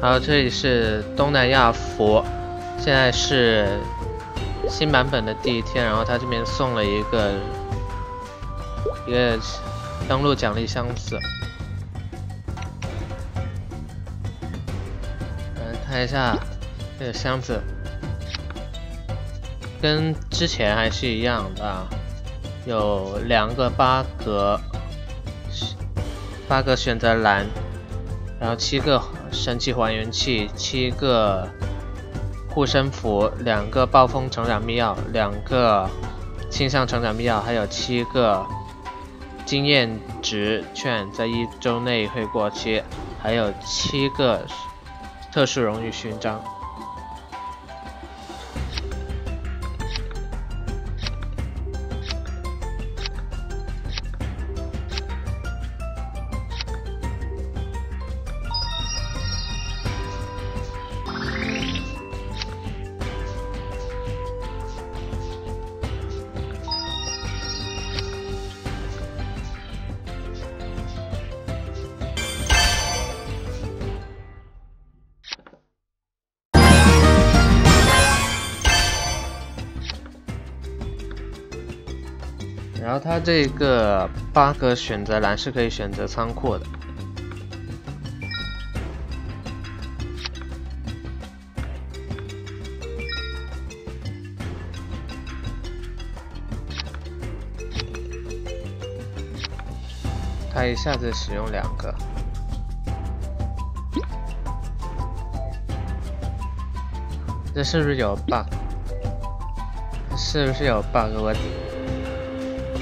好，这里是东南亚服，现在是新版本的第一天，然后他这边送了一个登录奖励箱子。 看一下这个箱子，跟之前还是一样的，有2个8格，8个选择栏，然后7个神奇还原器，7个护身符，2个暴风成长密钥，2个倾向成长密钥，还有7个经验值券，在1周内会过期，还有7个。 特殊荣誉勋章。然后它这个8个选择栏是可以选择仓库的。它一下子使用2个。 这是不是有 bug？ 是不是有 bug？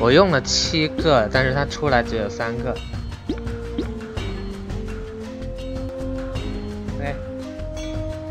我用了7个，但是它出来只有3个。哎。